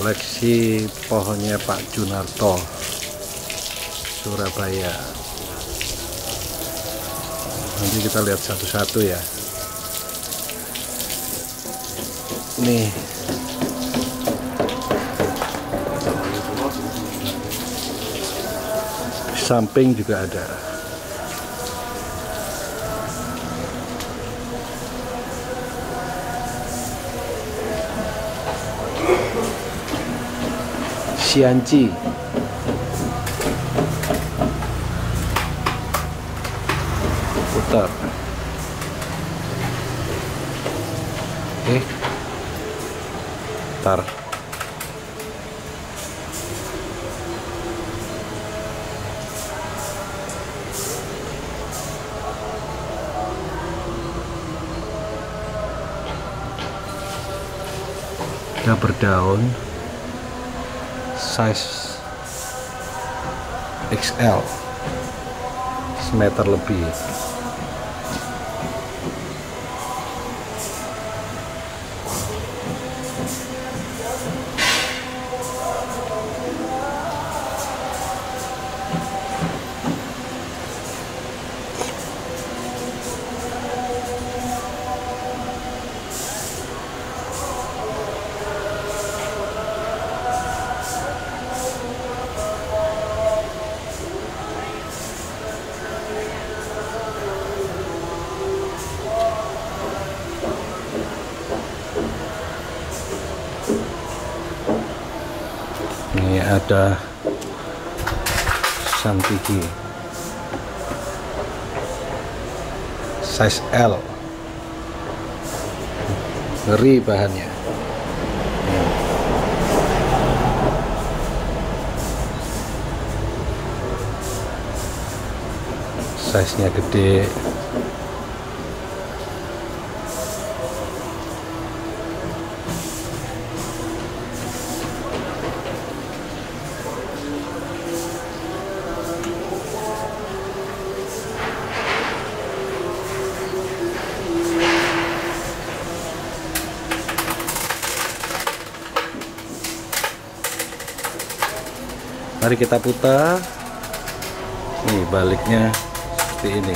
koleksi pohonnya Pak Junarto, Surabaya. Nanti kita lihat satu-satu ya. Nih, samping juga ada. Sianci. Putar. Tar. Kita berdaun size XL, semeter lebih. Ini ada Santigi size L, ngeri bahannya. Size-nya gede. Mari kita putar. Nih baliknya seperti ini.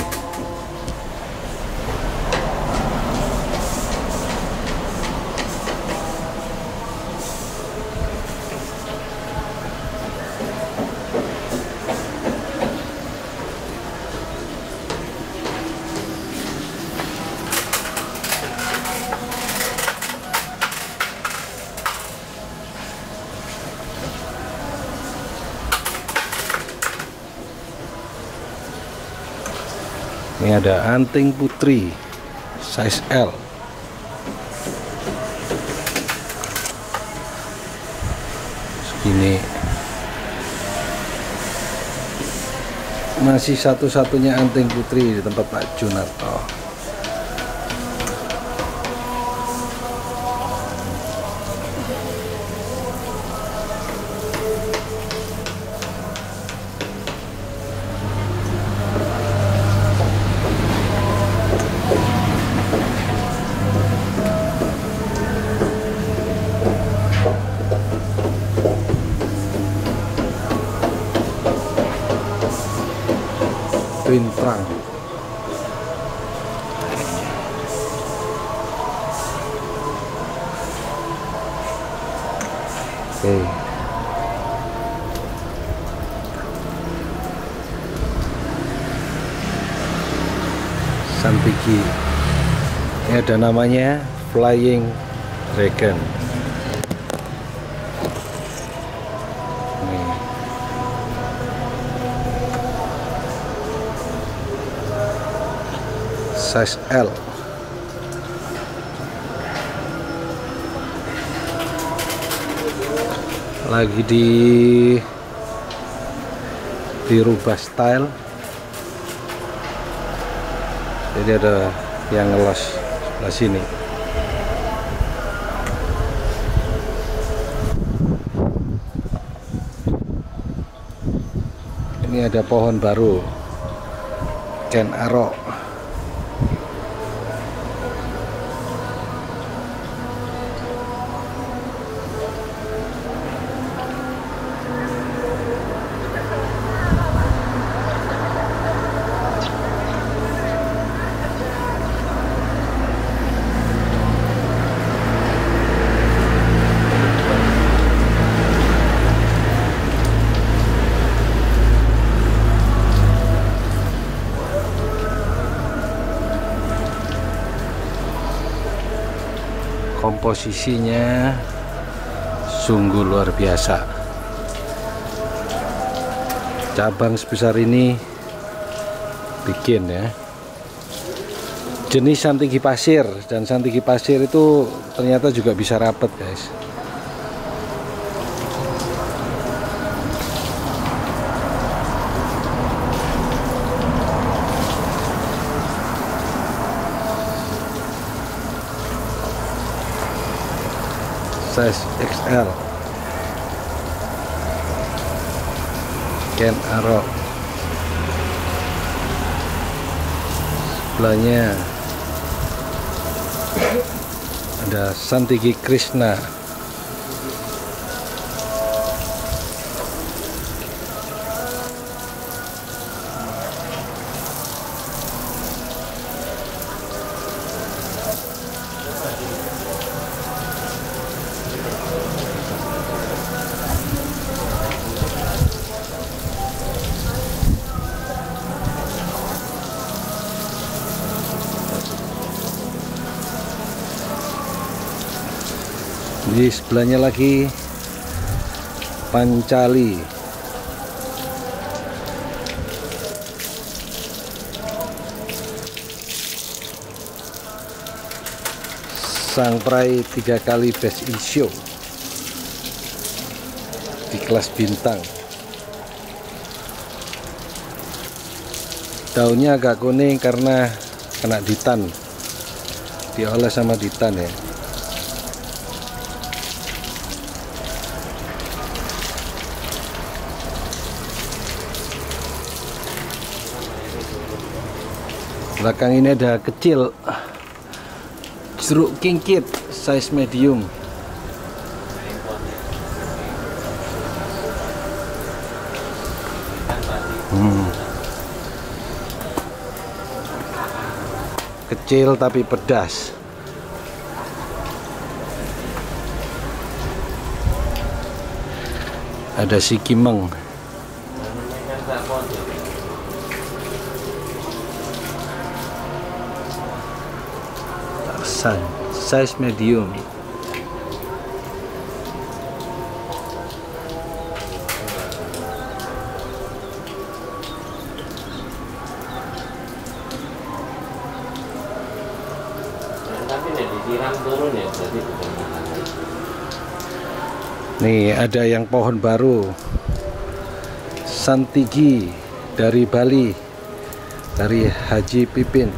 Ini ada anting putri size L. Segini. Masih satu-satunya anting putri di tempat Pak Junarto. Pintrang. Oke. Santigi. Ini ada namanya Flying Dragon. Size L. Lagi dirubah style. Jadi ada yang ngelos sebelah sini. Ini ada pohon baru. Ken Arok. Posisinya sungguh luar biasa. Cabang sebesar ini bikin ya. Jenis santigi pasir, dan santigi pasir itu ternyata juga bisa rapet, guys. Size XL Ken Arok. Sebelahnya ada Santigi Krishna. Di sebelahnya lagi Pancali Sangrai, 3 kali best in show di kelas bintang. Daunnya agak kuning karena kena ditan, dioles sama ditan ya. Belakang ini ada kecil jeruk kingkit size medium. Kecil tapi pedas. Ada si kimeng. Size medium. Nih ada yang pohon baru, Santigi dari Bali, dari Haji Pipin,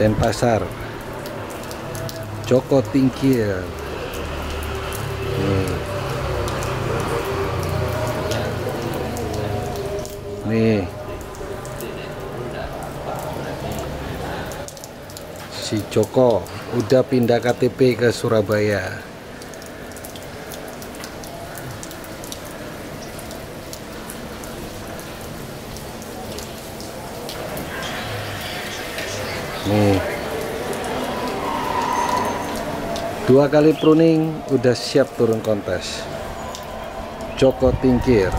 Denpasar, Joko Tingkir. Nih. Si Joko udah pindah KTP ke Surabaya. Nih. 2 kali pruning udah siap turun kontes, Joko Tingkir.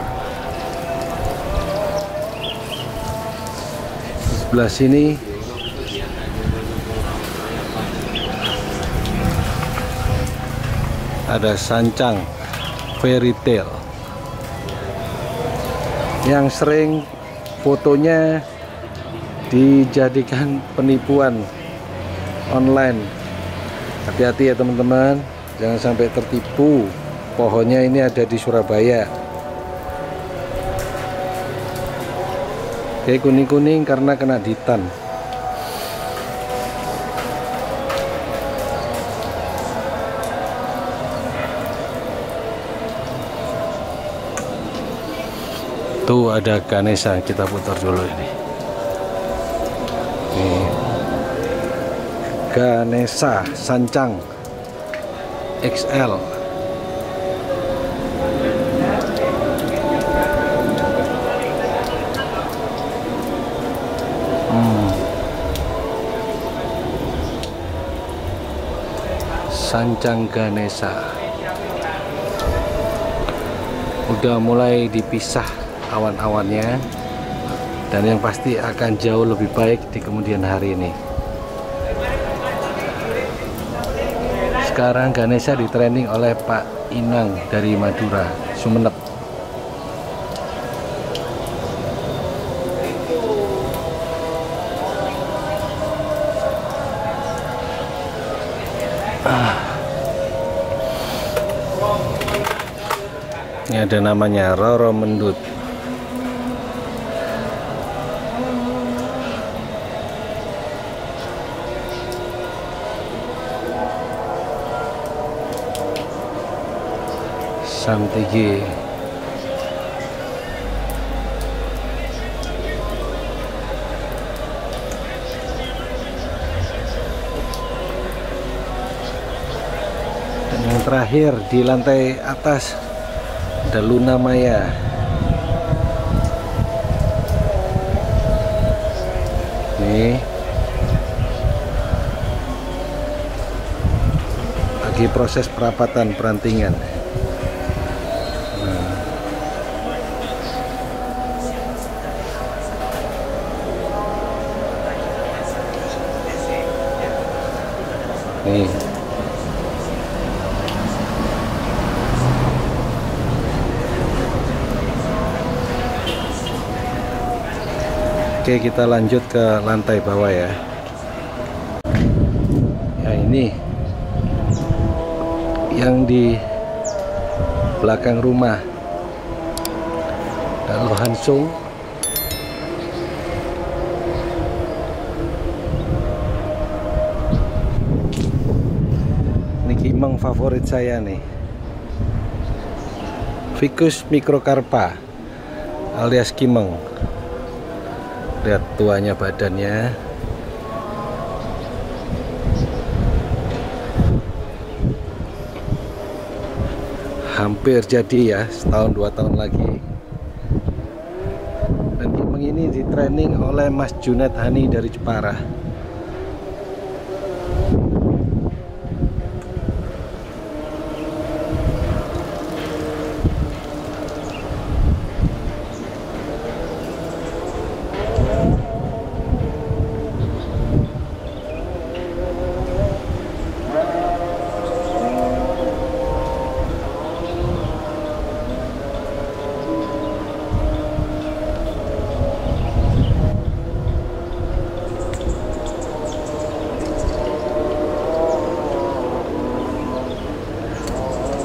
Sebelah sini ada Sancang Fairy Tail yang sering fotonya dijadikan penipuan online. Hati-hati ya teman-teman, jangan sampai tertipu. Pohonnya ini ada di Surabaya. Oke, kuning-kuning karena kena ditan. Tuh ada Ganesha, kita putar dulu ini. Nih. Ganesha Sancang XL. Sancang Ganesha udah mulai dipisah awan-awannya, dan yang pasti akan jauh lebih baik di kemudian hari ini. Sekarang Ganesha di training oleh Pak Inang dari Madura Sumeneb. Ini ada namanya Roro Mendut. Santigi dan yang terakhir di lantai atas ada Luna Maya. Nih lagi proses perapatan perantingan. Nih. Oke, kita lanjut ke lantai bawah ya. Ya, ini yang di belakang rumah Lohansung. Memang favorit saya nih, Ficus microcarpa alias kimeng. Lihat tuanya badannya. Hampir jadi ya, setahun dua tahun lagi. Dan kimeng ini di training oleh Mas Junet Hani dari Jepara.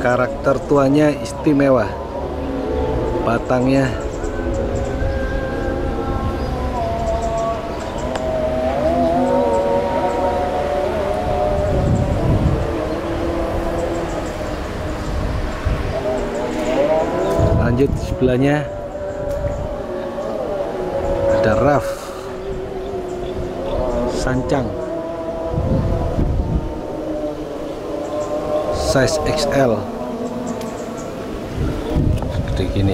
Karakter tuanya istimewa, batangnya lanjut. Sebelahnya ada Raf Sancang size XL gini.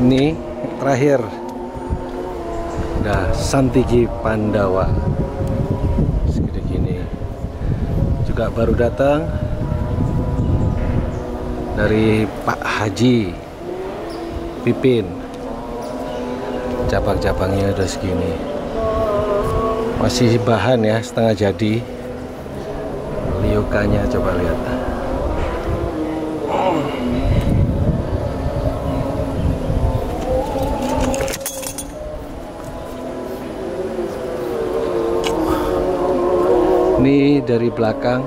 Ini terakhir ada Santigi Pandawa segede gini, juga baru datang dari Pak Haji Pipin. Cabang-cabangnya udah segini, masih bahan ya, setengah jadi. Liukanya coba lihat. Ini dari belakang.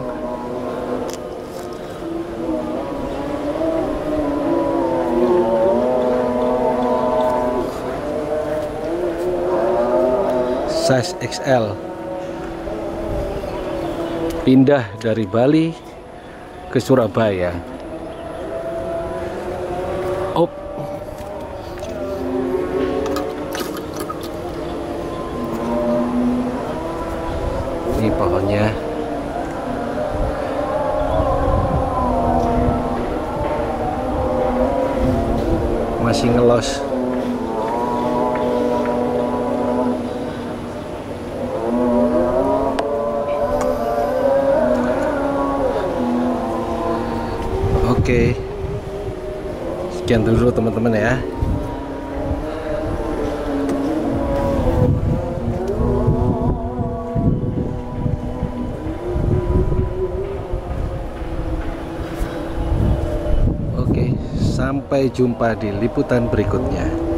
Size XL, pindah dari Bali ke Surabaya. Op. Ini pohonnya. Masih ngelos. sekian dulu teman-teman ya. Oke, sampai jumpa di liputan berikutnya.